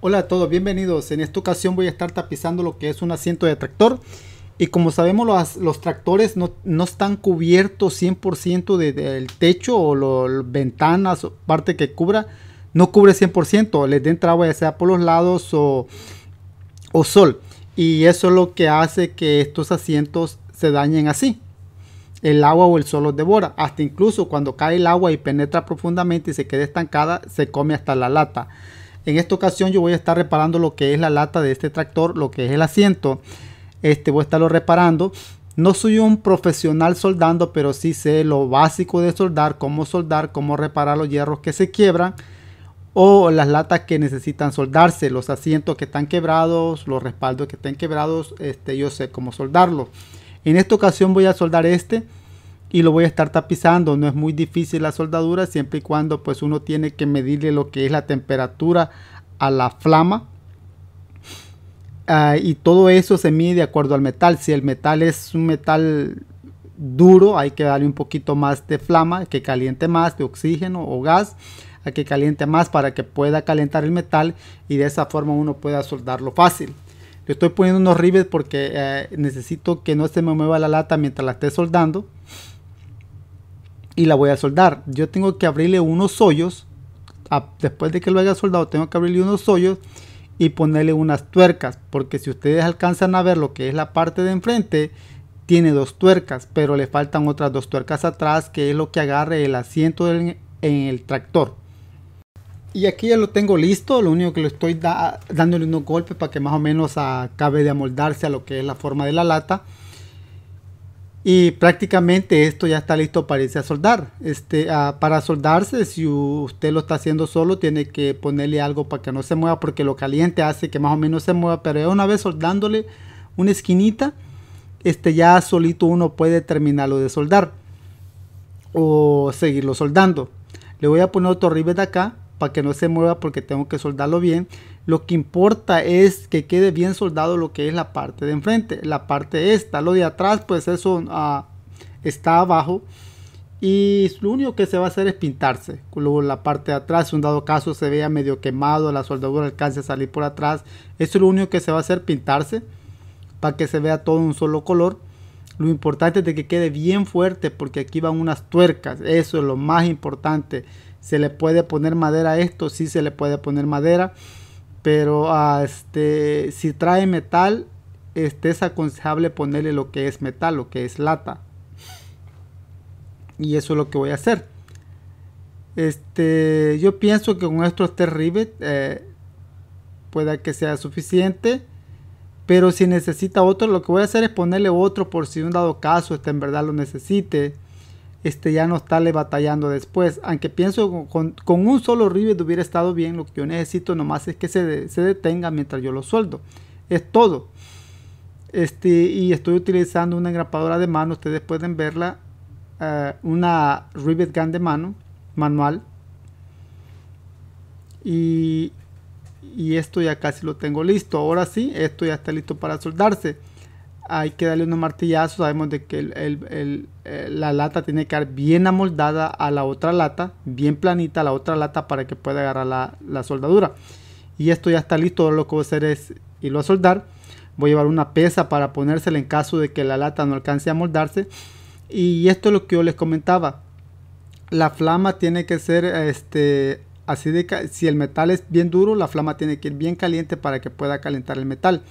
Hola a todos, bienvenidos. En esta ocasión voy a estar tapizando lo que es un asiento de tractor. Y como sabemos, los tractores no están cubiertos 100% del techo o ventanas o parte que cubra. No cubre 100%, les entra agua ya sea por los lados o sol. Y eso es lo que hace que estos asientos se dañen así. El agua o el sol los devora. Hasta incluso cuando cae el agua y penetra profundamente y se queda estancada, se come hasta la lata. En esta ocasión yo voy a estar reparando lo que es la lata de este tractor, lo que es el asiento. Voy a estarlo reparando. No soy un profesional soldando, pero sí sé lo básico de soldar, cómo reparar los hierros que se quiebran o las latas que necesitan soldarse, los asientos que están quebrados, los respaldos que estén quebrados. Yo sé cómo soldarlo. En esta ocasión voy a soldar y lo voy a estar tapizando. No es muy difícil la soldadura, siempre y cuando pues uno tiene que medirle lo que es la temperatura a la flama, y todo eso se mide de acuerdo al metal. Si el metal es un metal duro, hay que darle un poquito más de flama, que caliente más, de oxígeno o gas, a que caliente más para que pueda calentar el metal y de esa forma uno pueda soldarlo fácil. Yo estoy poniendo unos rivets porque necesito que no se me mueva la lata mientras la esté soldando. Y la voy a soldar. Yo tengo que abrirle unos hoyos. Después de que lo haya soldado, tengo que abrirle unos hoyos y ponerle unas tuercas, porque si ustedes alcanzan a ver lo que es la parte de enfrente, tiene dos tuercas, pero le faltan otras dos tuercas atrás, que es lo que agarre el asiento en el tractor. Y aquí ya lo tengo listo. Lo único que lo estoy dándole unos golpes para que más o menos acabe de amoldarse a lo que es la forma de la lata. Y prácticamente esto ya está listo para irse a soldar. Para soldarse, si usted lo está haciendo solo, tiene que ponerle algo para que no se mueva, porque lo caliente hace que más o menos se mueva. Pero una vez soldándole una esquinita, ya solito uno puede terminarlo de soldar o seguirlo soldando. Le voy a poner otro rivet de acá para que no se mueva, porque tengo que soldarlo bien. Lo que importa es que quede bien soldado lo que es la parte de enfrente, la parte lo de atrás, pues eso está abajo, y lo único que se va a hacer es pintarse luego la parte de atrás. Si un dado caso se vea medio quemado, la soldadura alcance a salir por atrás, eso es lo único que se va a hacer, pintarse, para que se vea todo un solo color. Lo importante es de que quede bien fuerte, porque aquí van unas tuercas. Eso es lo más importante. Se le puede poner madera a esto, sí se le puede poner madera, pero si trae metal, es aconsejable ponerle lo que es metal, lo que es lata. Y eso es lo que voy a hacer. Yo pienso que con estos tres rivets pueda que sea suficiente. Pero si necesita otro, lo que voy a hacer es ponerle otro por si un dado caso en verdad lo necesite. Ya no estarle batallando después. Aunque pienso con un solo rivet hubiera estado bien. Lo que yo necesito nomás es que se detenga mientras yo lo sueldo. Es todo. Y estoy utilizando una engrapadora de mano. Ustedes pueden verla. Una rivet gun de mano. Manual. Y esto ya casi lo tengo listo. Ahora sí, esto ya está listo para soldarse. Hay que darle unos martillazos. Sabemos de que la lata tiene que estar bien amoldada a la otra lata, bien planita a la otra lata, para que pueda agarrar la soldadura. Y esto ya está listo. Lo que voy a hacer es irlo a soldar. Voy a llevar una pesa para ponérsela en caso de que la lata no alcance a moldarse. Y esto es lo que yo les comentaba. La flama tiene que ser así de que si el metal es bien duro, la flama tiene que ir bien caliente para que pueda calentar el metal.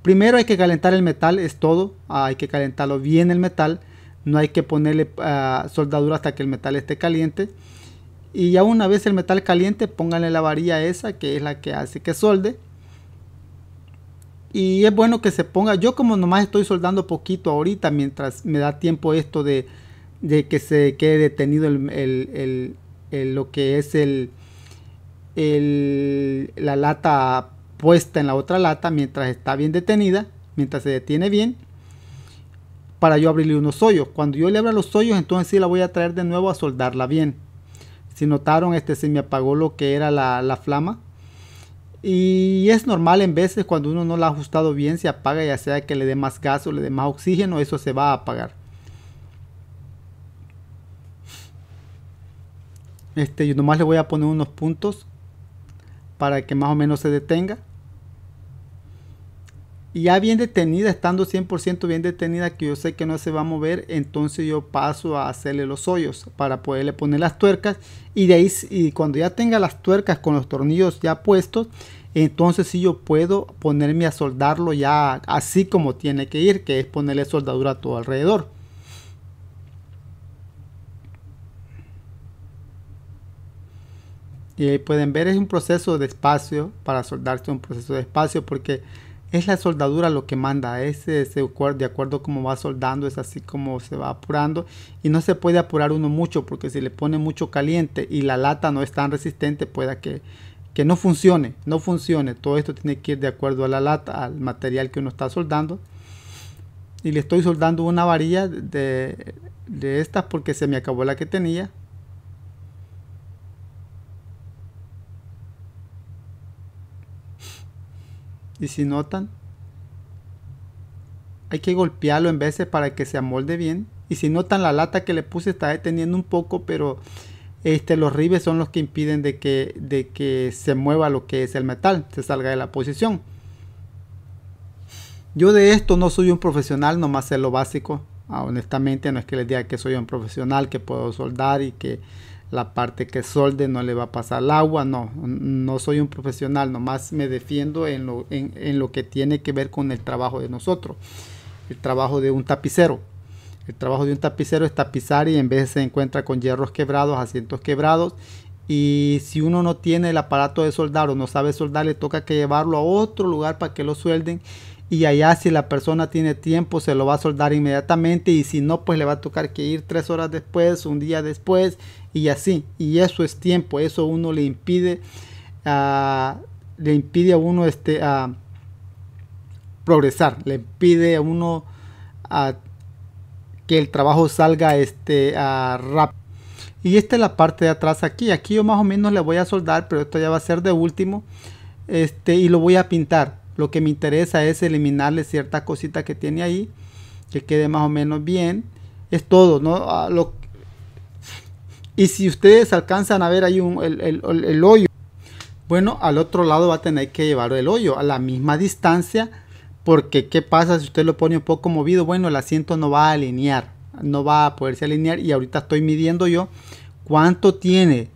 Primero hay que calentar el metal, es todo. Hay que calentarlo bien el metal. No hay que ponerle soldadura hasta que el metal esté caliente. Y ya una vez el metal caliente, pónganle la varilla esa, que es la que hace que solde. Y es bueno que se ponga. Yo como nomás estoy soldando poquito ahorita, mientras me da tiempo esto de que se quede detenido lo que es la lata puesta en la otra lata, mientras está bien detenida, mientras se detiene bien, para yo abrirle unos hoyos. Cuando yo le abra los hoyos, entonces sí la voy a traer de nuevo a soldarla bien. Si notaron, se me apagó lo que era la flama, y es normal en veces cuando uno no la ha ajustado bien, se apaga, ya sea que le dé más gas o le dé más oxígeno, eso se va a apagar. Yo nomás le voy a poner unos puntos para que más o menos se detenga. Y ya bien detenida, estando 100% bien detenida, que yo sé que no se va a mover, entonces yo paso a hacerle los hoyos para poderle poner las tuercas. Y de ahí, y cuando ya tenga las tuercas con los tornillos ya puestos, entonces sí yo puedo ponerme a soldarlo ya así como tiene que ir, que es ponerle soldadura a todo alrededor. Y ahí pueden ver, es un proceso despacio para soldarse, un proceso despacio, porque es la soldadura lo que manda, es de acuerdo a cómo va soldando, es así como se va apurando. Y no se puede apurar uno mucho, porque si le pone mucho caliente y la lata no es tan resistente, pueda que no funcione, Todo esto tiene que ir de acuerdo a la lata, al material que uno está soldando. Y le estoy soldando una varilla de estas porque se me acabó la que tenía. Y si notan, hay que golpearlo en veces para que se amolde bien. Y si notan, la lata que le puse está deteniendo un poco, pero los ribes son los que impiden de que se mueva lo que es el metal, se salga de la posición. Yo de esto no soy un profesional, nomás sé lo básico. Honestamente, no es que les diga que soy un profesional, que puedo soldar y que la parte que solde no le va a pasar el agua. No, no soy un profesional, nomás me defiendo en lo que tiene que ver con el trabajo de nosotros. El trabajo de un tapicero. El trabajo de un tapicero es tapizar, y en veces se encuentra con hierros quebrados, asientos quebrados. Y si uno no tiene el aparato de soldar o no sabe soldar, le toca que llevarlo a otro lugar para que lo suelden. Y allá, si la persona tiene tiempo, se lo va a soldar inmediatamente, y si no, pues le va a tocar que ir 3 horas después, un día después, y así. Y eso es tiempo, eso uno le impide a uno progresar, le impide a uno que el trabajo salga rápido. Y esta es la parte de atrás. Aquí yo más o menos le voy a soldar, pero esto ya va a ser de último, y lo voy a pintar. Lo que me interesa es eliminarle ciertas cositas que tiene ahí, que quede más o menos bien. Es todo, ¿no? Y si ustedes alcanzan a ver ahí el hoyo, bueno, al otro lado va a tener que llevar el hoyo a la misma distancia, porque ¿qué pasa si usted lo pone un poco movido? Bueno, el asiento no va a alinear, no va a poderse alinear. Y ahorita estoy midiendo yo cuánto tiene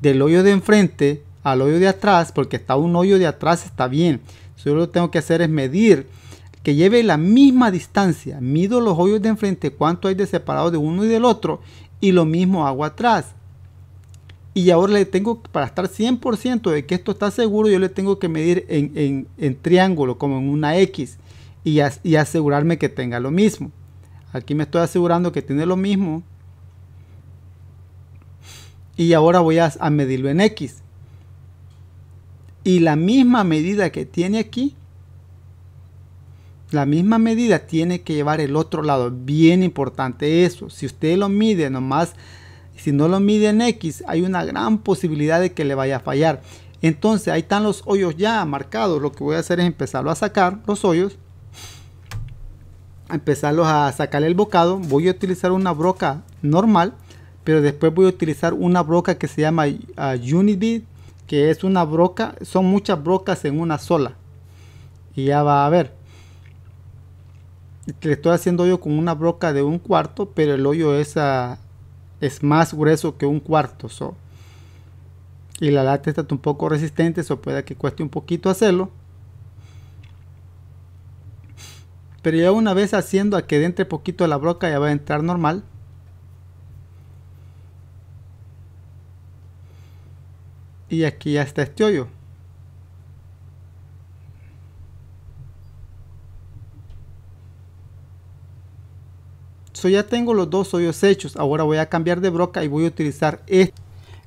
del hoyo de enfrente al hoyo de atrás, porque está un hoyo de atrás, está bien. Yo lo que tengo que hacer es medir que lleve la misma distancia. Mido los hoyos de enfrente, cuánto hay de separado de uno y del otro, y lo mismo hago atrás. Y ahora le tengo, para estar 100% de que esto está seguro, yo le tengo que medir en triángulo, como en una X, y asegurarme que tenga lo mismo. Aquí me estoy asegurando que tiene lo mismo, y ahora voy a medirlo en X. Y la misma medida que tiene aquí, la misma medida tiene que llevar el otro lado. Bien importante eso. Si usted lo mide nomás, si no lo mide en X, hay una gran posibilidad de que le vaya a fallar. Entonces, ahí están los hoyos ya marcados. Lo que voy a hacer es empezarlo a sacar, los hoyos. Empezarlos a sacar el bocado. Voy a utilizar una broca normal, pero después voy a utilizar una broca que se llama Unity, que es una broca, son muchas brocas en una sola, y ya va a ver. Le estoy haciendo yo con una broca de 1/4, pero el hoyo es más grueso que 1/4, y la lata está un poco resistente, eso puede que cueste un poquito hacerlo. Pero ya una vez haciendo a que entre poquito la broca, ya va a entrar normal. Y aquí ya está este hoyo. Ya tengo los dos hoyos hechos. Ahora voy a cambiar de broca y voy a utilizar este.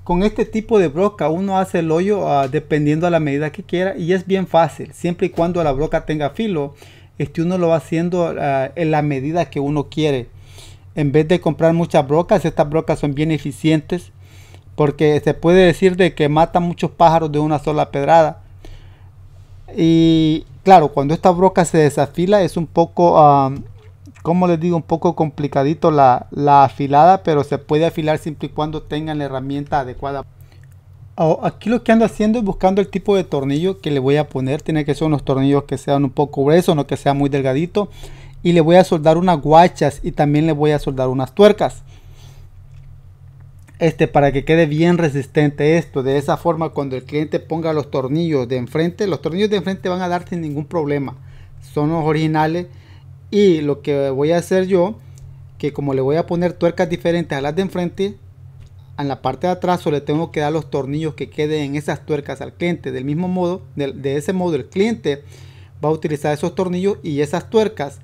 Con este tipo de broca uno hace el hoyo dependiendo a la medida que quiera, y es bien fácil. Siempre y cuando la broca tenga filo, uno lo va haciendo en la medida que uno quiere. En vez de comprar muchas brocas, estas brocas son bien eficientes, porque se puede decir de que matan muchos pájaros de una sola pedrada. Y claro, cuando esta broca se desafila, es un poco, como les digo, un poco complicadito la afilada, pero se puede afilar siempre y cuando tengan la herramienta adecuada. Aquí lo que ando haciendo es buscando el tipo de tornillo que le voy a poner. Tiene que ser unos tornillos que sean un poco gruesos, no que sea muy delgadito. Y le voy a soldar unas guachas y también le voy a soldar unas tuercas. Para que quede bien resistente esto. De esa forma, cuando el cliente ponga los tornillos de enfrente, los tornillos de enfrente van a dar sin ningún problema. Son los originales. Y lo que voy a hacer yo, que como le voy a poner tuercas diferentes a las de enfrente, en la parte de atrás solo le tengo que dar los tornillos que queden en esas tuercas al cliente. Del mismo modo, de ese modo el cliente va a utilizar esos tornillos y esas tuercas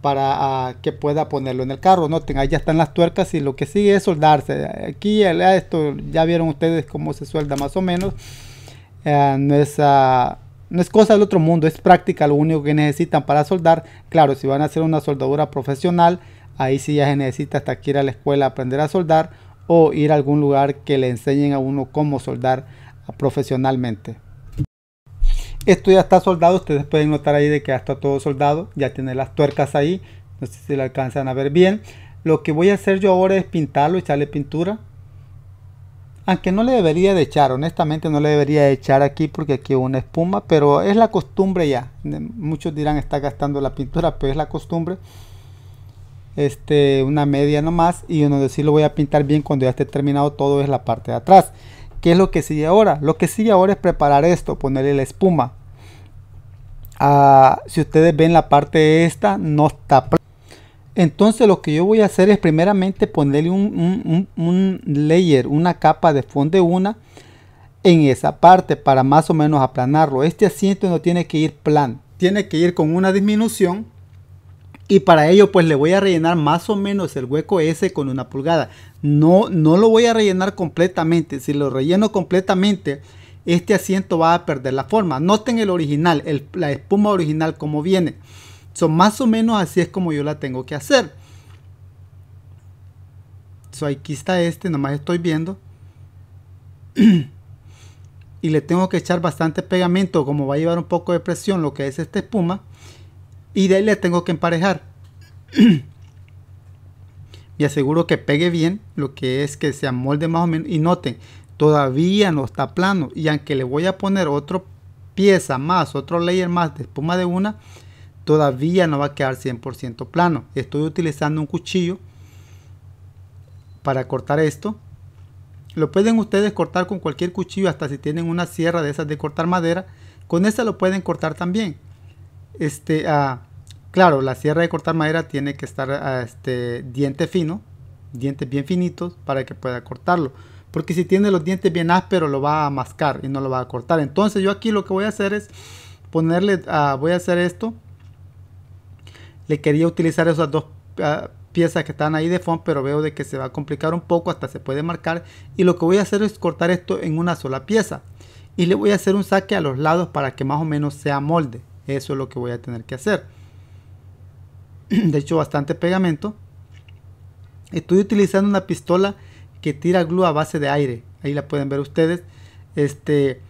para que pueda ponerlo en el carro. Noten, ahí ya están las tuercas y lo que sigue es soldarse. Aquí esto ya vieron ustedes cómo se suelda más o menos. No es cosa del otro mundo, es práctica. Lo único que necesitan para soldar, claro, si van a hacer una soldadura profesional, ahí sí ya se necesita hasta que ir a la escuela a aprender a soldar, o ir a algún lugar que le enseñen a uno cómo soldar profesionalmente. Esto ya está soldado. Ustedes pueden notar ahí de que ya está todo soldado. Ya tiene las tuercas ahí. No sé si la alcanzan a ver bien. Lo que voy a hacer yo ahora es pintarlo, echarle pintura. Aunque no le debería de echar, honestamente no le debería de echar aquí, porque aquí es una espuma. Pero es la costumbre ya. Muchos dirán está gastando la pintura, pero es la costumbre. Una media nomás, y donde sí lo voy a pintar bien cuando ya esté terminado todo es la parte de atrás. ¿Qué es lo que sigue ahora? Lo que sigue ahora es preparar esto, ponerle la espuma. Si ustedes ven, la parte esta no está. Entonces lo que yo voy a hacer es primeramente ponerle un layer, una capa de fondo una en esa parte para más o menos aplanarlo. Este asiento no tiene que ir plan, tiene que ir con una disminución. Y para ello pues le voy a rellenar más o menos el hueco ese con una pulgada. No lo voy a rellenar completamente. Si lo relleno completamente, este asiento va a perder la forma. Noten el original, la espuma original como viene. So, más o menos así es como yo la tengo que hacer. So, aquí está nomás estoy viendo. Y le tengo que echar bastante pegamento, como va a llevar un poco de presión lo que es esta espuma. Y de ahí le tengo que emparejar. Me aseguro que pegue bien, lo que es que se amolde más o menos. Y noten, todavía no está plano. Y aunque le voy a poner otra pieza más, otro layer más de espuma de una, todavía no va a quedar 100% plano. Estoy utilizando un cuchillo para cortar esto. Lo pueden ustedes cortar con cualquier cuchillo, hasta si tienen una sierra de esas de cortar madera. Con esa lo pueden cortar también. Claro, la sierra de cortar madera tiene que estar diente fino, dientes bien finitos para que pueda cortarlo, porque si tiene los dientes bien ásperos lo va a mascar y no lo va a cortar. Entonces yo aquí lo que voy a hacer es ponerle, voy a hacer esto. Le quería utilizar esas dos piezas que están ahí de fondo, pero veo de que se va a complicar un poco, hasta se puede marcar, y lo que voy a hacer es cortar esto en una sola pieza y le voy a hacer un saque a los lados para que más o menos sea molde. Eso es lo que voy a tener que hacer. De hecho, bastante pegamento. Estoy utilizando una pistola que tira glue a base de aire. Ahí la pueden ver ustedes. Esto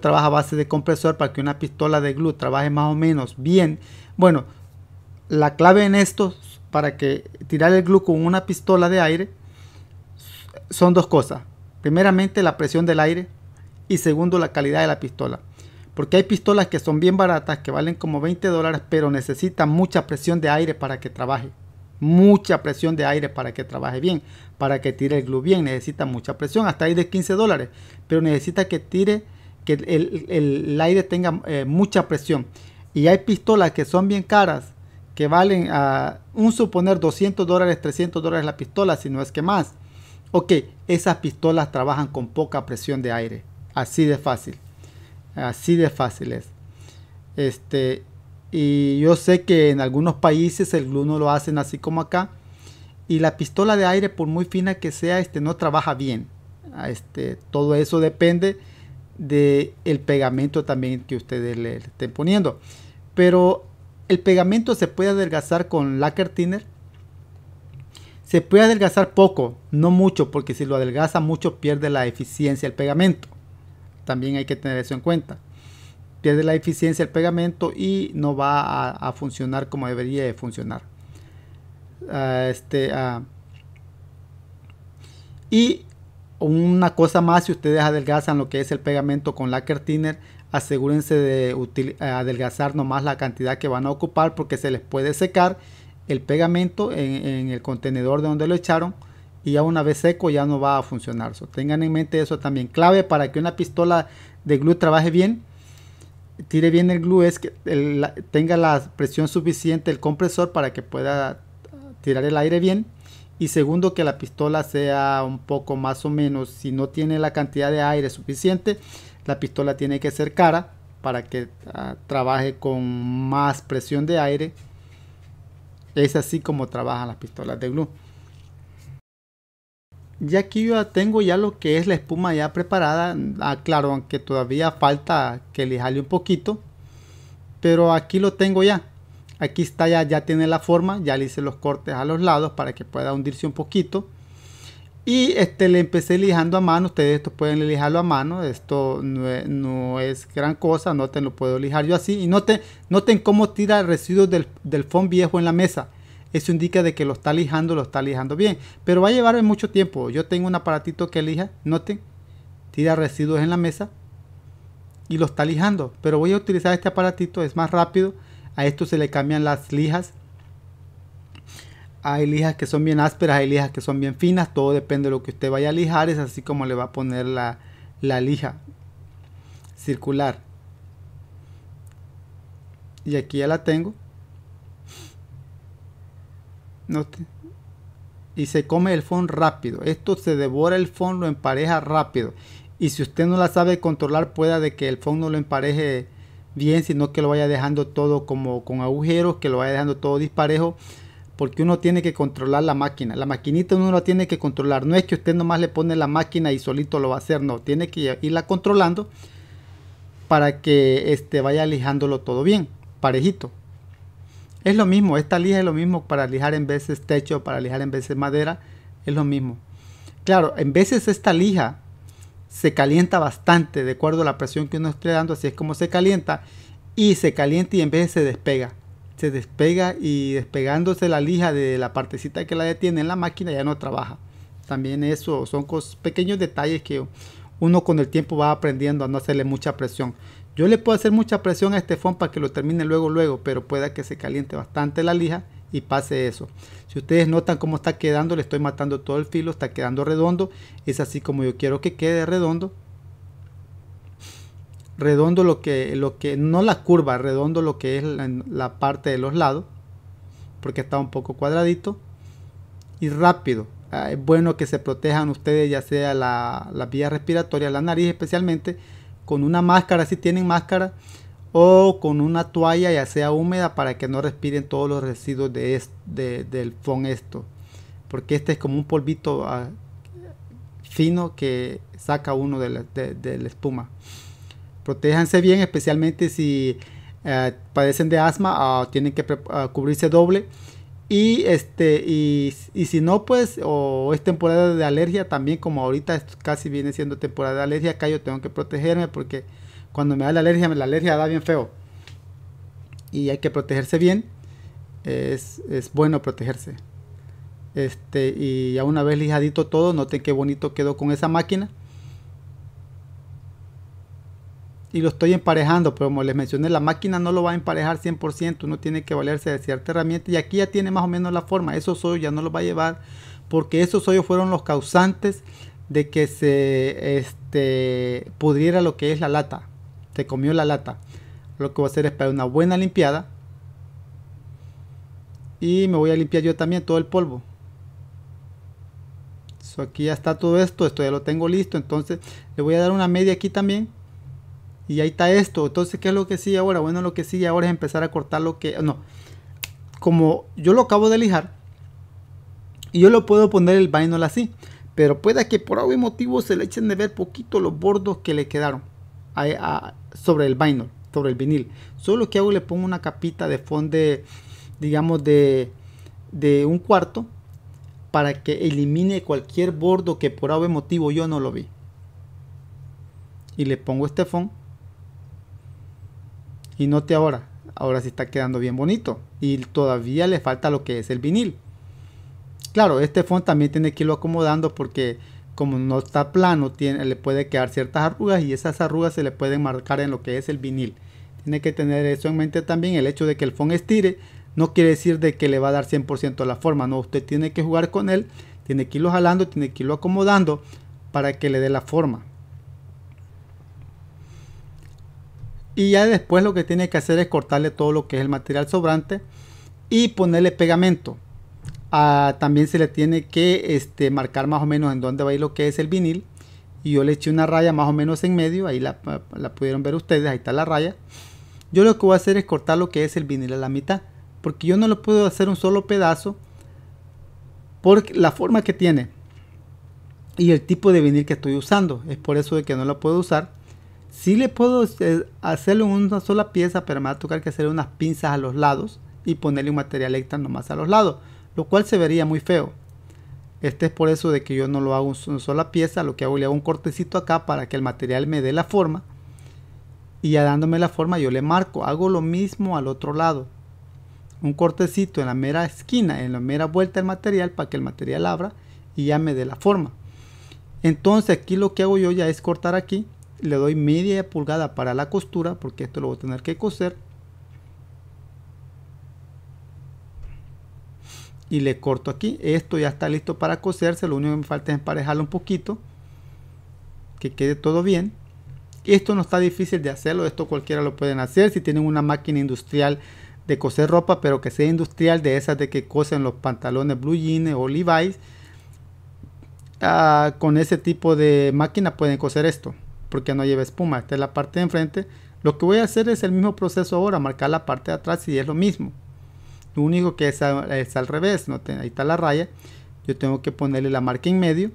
trabaja a base de compresor para que una pistola de glue trabaje más o menos bien. Bueno, la clave en esto, para que tirar el glue con una pistola de aire, son dos cosas. Primeramente, la presión del aire. Y segundo, la calidad de la pistola. Porque hay pistolas que son bien baratas, que valen como $20, pero necesitan mucha presión de aire para que trabaje. Mucha presión de aire para que trabaje bien, para que tire el glue bien. Necesita mucha presión, hasta ahí de $15, pero necesita que tire, que el aire tenga mucha presión. Y hay pistolas que son bien caras, que valen a un suponer $200, $300 la pistola, si no es que más. Ok, esas pistolas trabajan con poca presión de aire, así de fácil. Así de fácil es. Y yo sé que en algunos países el glue no lo hacen así como acá. Y la pistola de aire, por muy fina que sea, no trabaja bien. Todo eso depende del pegamento también que ustedes le estén poniendo. Pero el pegamento se puede adelgazar con lacquer thinner. Se puede adelgazar poco, no mucho, porque si lo adelgaza mucho pierde la eficiencia el pegamento. También hay que tener eso en cuenta. Pierde la eficiencia el pegamento y no va a funcionar como debería de funcionar. Y Una cosa más, si ustedes adelgazan lo que es el pegamento con Lacquer Thinner, asegúrense de adelgazar nomás la cantidad que van a ocupar, porque se les puede secar el pegamento en el contenedor de donde lo echaron, y ya una vez seco ya no va a funcionar. So, tengan en mente eso también. Clave para que una pistola de glue trabaje bien, tire bien el glue, es que tenga la presión suficiente el compresor para que pueda tirar el aire bien. Y segundo, que la pistola sea un poco más o menos, si no tiene la cantidad de aire suficiente, la pistola tiene que ser cara para que trabaje con más presión de aire. Es así como trabajan las pistolas de glue. Ya aquí yo tengo ya lo que es la espuma ya preparada. Claro, aunque todavía falta que le jale un poquito, pero aquí lo tengo ya. Aquí está, ya tiene la forma, ya le hice los cortes a los lados para que pueda hundirse un poquito. Y le empecé lijando a mano. Ustedes esto pueden lijarlo a mano, esto no es gran cosa. Noten, lo puedo lijar yo así. Y noten cómo tira residuos del foam viejo en la mesa. Eso indica de que lo está lijando bien. Pero va a llevar mucho tiempo. Yo tengo un aparatito que lija, noten, tira residuos en la mesa y lo está lijando. Pero voy a utilizar este aparatito, es más rápido. A esto se le cambian las lijas. Hay lijas que son bien ásperas, hay lijas que son bien finas. Todo depende de lo que usted vaya a lijar. Es así como le va a poner la lija circular. Y aquí ya la tengo. Note. Y se come el fondo rápido. Esto se devora el fondo, lo empareja rápido. Y si usted no la sabe controlar, pueda de que el fondo no lo empareje bien, sino que lo vaya dejando todo como con agujeros, que lo vaya dejando todo disparejo, porque uno tiene que controlar la máquina. La maquinita uno la tiene que controlar. No es que usted nomás le pone la máquina y solito lo va a hacer, no, tiene que irla controlando para que vaya lijándolo todo bien, parejito. Es lo mismo, esta lija es lo mismo para lijar en veces techo, para lijar en veces madera, es lo mismo. Claro, en veces esta lija se calienta bastante de acuerdo a la presión que uno esté dando, así es como se calienta, y se calienta y en vez se despega. Se despega, y despegándose la lija de la partecita que la detiene en la máquina ya no trabaja. También eso son pequeños detalles que uno con el tiempo va aprendiendo a no hacerle mucha presión. Yo le puedo hacer mucha presión a este foam para que lo termine luego, pero pueda que se caliente bastante la lija y pase eso. Si ustedes notan cómo está quedando, le estoy matando todo el filo, está quedando redondo. Es así como yo quiero que quede redondo. Redondo lo que no la curva, redondo lo que es la parte de los lados, porque está un poco cuadradito. Y rápido. Es bueno que se protejan ustedes, ya sea la vía respiratoria, la nariz especialmente, con una máscara, si tienen máscara, o con una toalla ya sea húmeda, para que no respiren todos los residuos del foam esto, porque este es como un polvito fino que saca uno de la espuma. Protéjanse bien, especialmente si padecen de asma, tienen que cubrirse doble, y si no, pues, o es temporada de alergia también, como ahorita casi viene siendo temporada de alergia. Acá yo tengo que protegerme porque cuando me da la alergia da bien feo. Y hay que protegerse bien. Es bueno protegerse. Y ya una vez lijadito todo, noten qué bonito quedó con esa máquina. Y lo estoy emparejando, pero como les mencioné, la máquina no lo va a emparejar 100%. Uno tiene que valerse de cierta herramienta. Y aquí ya tiene más o menos la forma. Esos hoyos ya no los va a llevar, porque esos hoyos fueron los causantes de que se pudriera lo que es la lata. Se comió la lata. Lo que voy a hacer es pegar una buena limpiada, y me voy a limpiar yo también todo el polvo. Aquí ya está todo esto ya lo tengo listo. Entonces le voy a dar una media aquí también, y ahí está esto. Entonces, ¿qué es lo que sigue ahora? Bueno, lo que sigue ahora es empezar a cortar lo que como yo lo acabo de lijar, y yo lo puedo poner el vinyl así, pero pueda que por algún motivo se le echen de ver poquito los bordos que le quedaron sobre el vinyl, sobre el vinil. Solo que hago, le pongo una capita de fondo, digamos de 1/4, para que elimine cualquier bordo que por algún motivo yo no lo vi. Y le pongo este fondo. Y note ahora sí está quedando bien bonito. Y todavía le falta lo que es el vinil. Claro, este fondo también tiene que irlo acomodando, porque como no está plano, le puede quedar ciertas arrugas y esas arrugas se le pueden marcar en lo que es el vinil. Tiene que tener eso en mente también. El hecho de que el fond estire no quiere decir de que le va a dar 100% la forma. No, usted tiene que jugar con él, tiene que irlo jalando, tiene que irlo acomodando para que le dé la forma. Y ya después lo que tiene que hacer es cortarle todo lo que es el material sobrante y ponerle pegamento. También se le tiene que marcar más o menos en dónde va a ir lo que es el vinil. Y yo le eché una raya más o menos en medio, ahí la pudieron ver ustedes, ahí está la raya. Yo lo que voy a hacer es cortar lo que es el vinil a la mitad, porque yo no lo puedo hacer un solo pedazo por la forma que tiene y el tipo de vinil que estoy usando. Es por eso de que no lo puedo usar. Sí le puedo hacerlo en una sola pieza, pero me va a tocar que hacer unas pinzas a los lados y ponerle un material extra nomás a los lados, lo cual se vería muy feo. Este es por eso de que yo no lo hago en una sola pieza. Lo que hago, le hago un cortecito acá para que el material me dé la forma, y ya dándome la forma yo le marco. Hago lo mismo al otro lado, un cortecito en la mera esquina, en la mera vuelta del material, para que el material abra y ya me dé la forma. Entonces aquí lo que hago yo ya es cortar aquí, le doy media pulgada para la costura, porque esto lo voy a tener que coser, y le corto aquí. Esto ya está listo para coserse. Lo único que me falta es emparejarlo un poquito, que quede todo bien. Esto no está difícil de hacerlo, esto cualquiera lo pueden hacer si tienen una máquina industrial de coser ropa, pero que sea industrial, de esas de que cosen los pantalones Blue Jeans o Levi's. Con ese tipo de máquina pueden coser esto, porque no lleva espuma. Esta es la parte de enfrente. Lo que voy a hacer es el mismo proceso ahora, marcar la parte de atrás, y es lo mismo. Lo único que es al revés, ¿no? Ahí está la raya, yo tengo que ponerle la marca en medio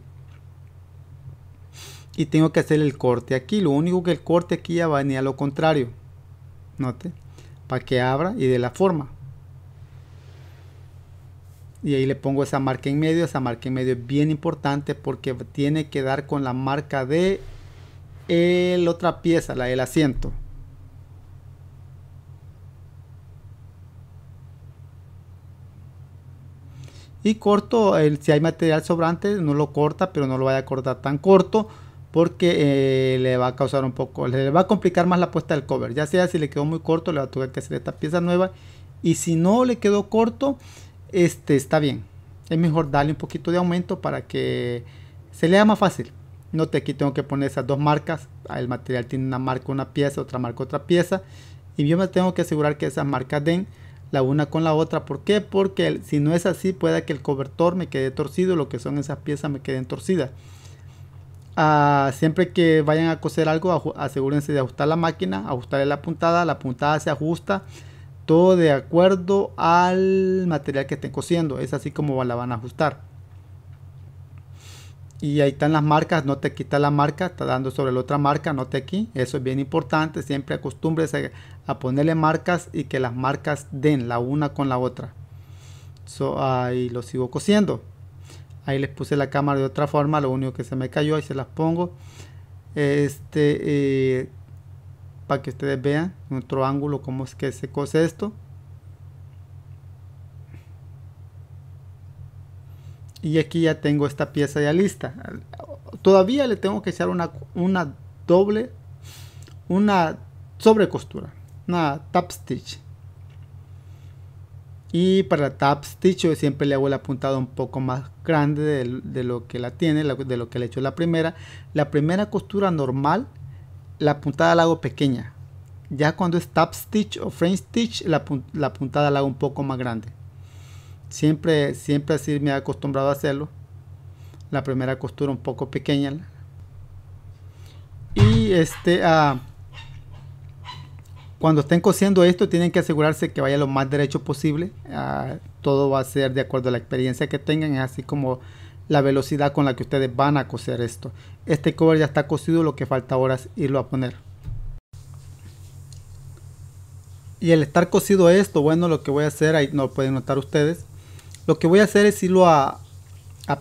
y tengo que hacer el corte aquí. Lo único que el corte aquí ya va a venir a lo contrario, note, para que abra y dé la forma, y ahí le pongo esa marca en medio. Esa marca en medio es bien importante porque tiene que dar con la marca de la otra pieza, la del asiento. Y corto, si hay material sobrante no lo corta, pero no lo vaya a cortar tan corto porque le va a causar un poco, le va a complicar más la puesta del cover. Ya sea si le quedó muy corto, le va a tener que hacer esta pieza nueva, y si no le quedó corto, está bien, es mejor darle un poquito de aumento para que se le haga más fácil. Note, aquí tengo que poner esas dos marcas. El material tiene una marca una pieza, otra marca otra pieza, y yo me tengo que asegurar que esas marcas den la una con la otra. ¿Por qué? Porque si no es así, puede que el cobertor me quede torcido, lo que son esas piezas me queden torcidas. Siempre que vayan a coser algo, asegúrense de ajustar la máquina, ajustarle la puntada se ajusta todo de acuerdo al material que estén cosiendo, es así como la van a ajustar. Y ahí están las marcas, no te quita la marca, está dando sobre la otra marca, note aquí, eso es bien importante. Siempre acostúmbrese a ponerle marcas y que las marcas den la una con la otra. Ahí lo sigo cosiendo. Ahí les puse la cámara de otra forma, lo único que se me cayó, ahí se las pongo para que ustedes vean en otro ángulo cómo es que se cose esto. Y aquí ya tengo esta pieza ya lista. Todavía le tengo que echar una sobrecostura, una tap stitch. Y para la tap stitch yo siempre le hago la puntada un poco más grande de lo que la tiene, de lo que le he hecho la primera costura normal. La puntada la hago pequeña. Ya cuando es tap stitch o frame stitch, la puntada la hago un poco más grande. Siempre así me he acostumbrado a hacerlo. La primera costura un poco pequeña. Y cuando estén cosiendo esto, tienen que asegurarse que vaya lo más derecho posible. Todo va a ser de acuerdo a la experiencia que tengan, es así como la velocidad con la que ustedes van a coser esto. Este cover ya está cosido, lo que falta ahora es irlo a poner. Y el estar cosido esto, bueno, lo que voy a hacer, ahí no lo pueden notar ustedes, lo que voy a hacer es irlo a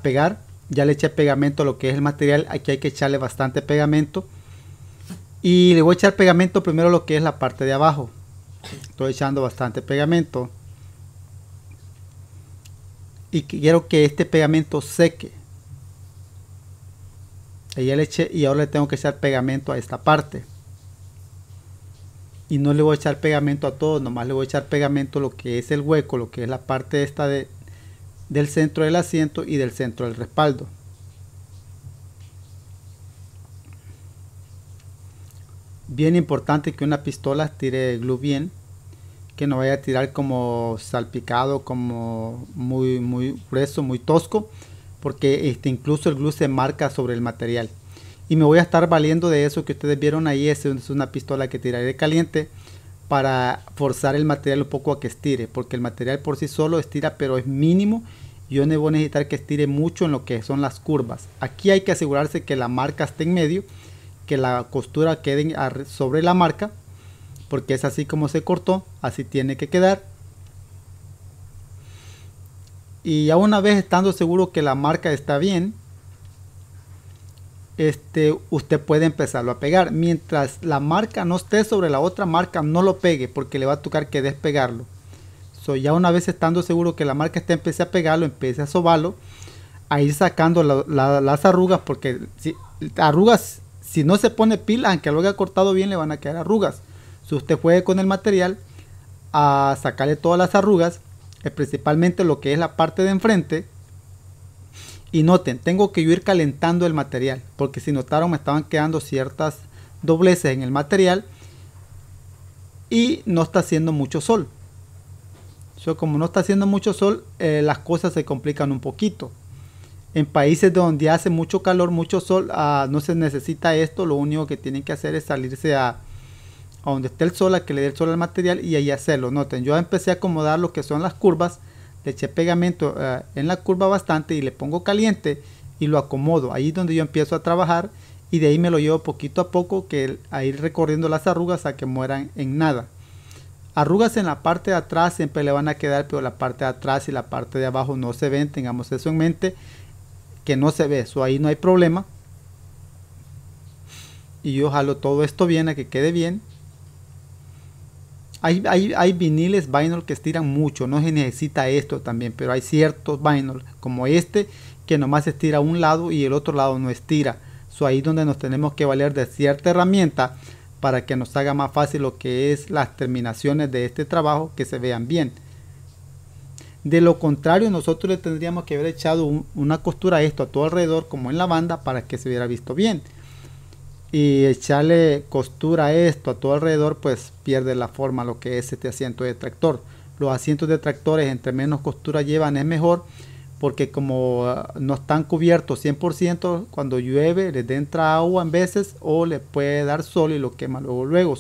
pegar. Ya le eché pegamento a lo que es el material. Aquí hay que echarle bastante pegamento. Y le voy a echar pegamento primero lo que es la parte de abajo. Estoy echando bastante pegamento. Y quiero que este pegamento seque. sellé el leche y ahora le tengo que echar pegamento a esta parte. Y no le voy a echar pegamento a todo, nomás le voy a echar pegamento a lo que es el hueco, lo que es la parte esta del centro del asiento y del centro del respaldo. Bien importante que una pistola tire glue bien, que no vaya a tirar como salpicado, como muy grueso, muy tosco, porque incluso el glue se marca sobre el material. Y me voy a estar valiendo de eso que ustedes vieron ahí. Es una pistola que tiraré caliente para forzar el material un poco a que estire, porque el material por sí solo estira, pero es mínimo. Yo no voy a necesitar que estire mucho en lo que son las curvas. Aquí hay que asegurarse que la marca esté en medio, que la costura quede sobre la marca, porque es así como se cortó, así tiene que quedar. Y ya una vez estando seguro que la marca está bien, usted puede empezarlo a pegar. Mientras la marca no esté sobre la otra marca, no lo pegue, porque le va a tocar que despegarlo. Ya una vez estando seguro que la marca está, empecé a pegarlo, empecé a sobarlo, a ir sacando las arrugas, porque si no se pone pila, aunque lo haya cortado bien, le van a quedar arrugas. Si usted juega con el material a sacarle todas las arrugas, principalmente lo que es la parte de enfrente. Y noten, tengo que yo ir calentando el material, porque si notaron me estaban quedando ciertas dobleces en el material y no está haciendo mucho sol. Como no está haciendo mucho sol, las cosas se complican un poquito. En países donde hace mucho calor, mucho sol, no se necesita esto. Lo único que tienen que hacer es salirse a donde esté el sol, a que le dé el sol al material, y ahí hacerlo. Noten, yo empecé a acomodar lo que son las curvas, le eché pegamento en la curva bastante y le pongo caliente y lo acomodo. Ahí es donde yo empiezo a trabajar, y de ahí me lo llevo poquito a poco, que a ir recorriendo las arrugas a que mueran en nada. Arrugas en la parte de atrás siempre le van a quedar, pero la parte de atrás y la parte de abajo no se ven, tengamos eso en mente, que no se ve, eso ahí no hay problema. Y yo jalo todo esto bien a que quede bien. Hay viniles vinyl que estiran mucho, no se necesita esto también, pero hay ciertos vinyl como este que nomás estira un lado y el otro lado no estira. So, ahí es donde nos tenemos que valer de cierta herramienta para que nos haga más fácil lo que es las terminaciones de este trabajo, que se vean bien. De lo contrario, nosotros le tendríamos que haber echado una costura a esto a todo alrededor, como en la banda, para que se hubiera visto bien. Y echarle costura a esto a todo alrededor, pues pierde la forma lo que es este asiento de tractor. Los asientos de tractores, entre menos costura llevan, es mejor, porque como no están cubiertos 100%, cuando llueve les entra agua en veces, o le puede dar sol y lo quema luego.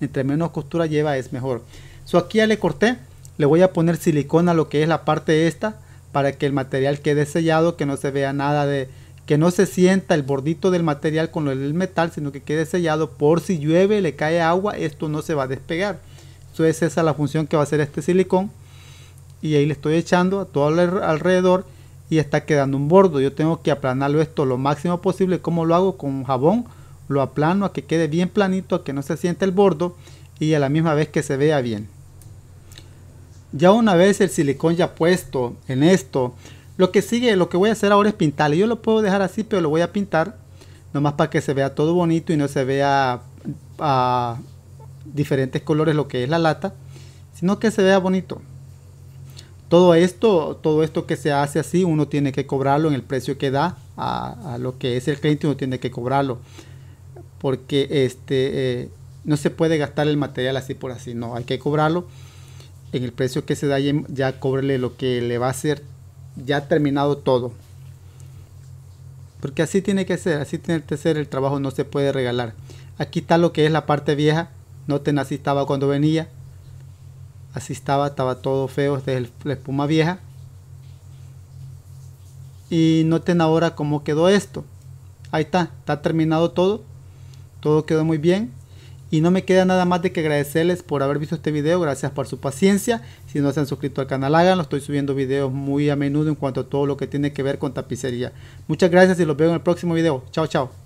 Entre menos costura lleva es mejor. Aquí ya le corté, le voy a poner silicona a lo que es la parte esta, para que el material quede sellado, que no se vea nada de... que no se sienta el bordito del material con el metal, sino que quede sellado, por si llueve, le cae agua, esto no se va a despegar. Entonces esa es la función que va a hacer este silicón. Y ahí le estoy echando a todo alrededor y está quedando un bordo. Yo tengo que aplanarlo esto lo máximo posible. ¿Cómo lo hago? Con un jabón lo aplano a que quede bien planito, a que no se sienta el bordo y a la misma vez que se vea bien. Ya una vez el silicón ya puesto en esto, lo que sigue, lo que voy a hacer ahora es pintarle. Yo lo puedo dejar así, pero lo voy a pintar nomás para que se vea todo bonito y no se vea a diferentes colores lo que es la lata, sino que se vea bonito. Todo esto que se hace así, uno tiene que cobrarlo en el precio que da a lo que es el cliente. Uno tiene que cobrarlo, porque no se puede gastar el material así por así. No, hay que cobrarlo en el precio que se da. Ya cóbrele lo que le va a hacer ya terminado todo, porque así tiene que ser, así tiene que ser el trabajo, no se puede regalar. Aquí está lo que es la parte vieja. Noten, así estaba cuando venía, así estaba todo feo, desde la espuma vieja. Y noten ahora cómo quedó esto. Ahí está terminado todo quedó muy bien. Y no me queda nada más de que agradecerles por haber visto este video. Gracias por su paciencia. Si no se han suscrito al canal, háganlo. Estoy subiendo videos muy a menudo en cuanto a todo lo que tiene que ver con tapicería. Muchas gracias y los veo en el próximo video. Chao, chao.